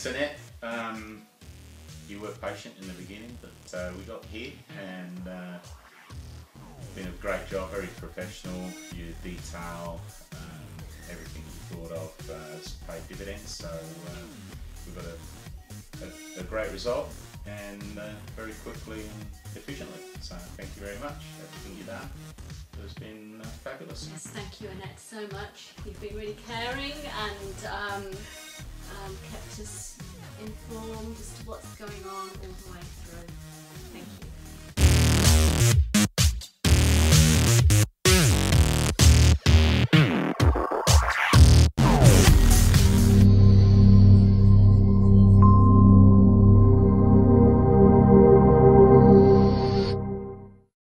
Thanks, Annette. You were patient in the beginning, but we got here, and been a great job, very professional, your detail, everything you thought of has paid dividends, so we've got a great result, and very quickly and efficiently. So thank you very much. Everything you've done has been fabulous. Yes, thank you, Annette, so much. You've been really caring and kept us informed as to what's going on all the way through.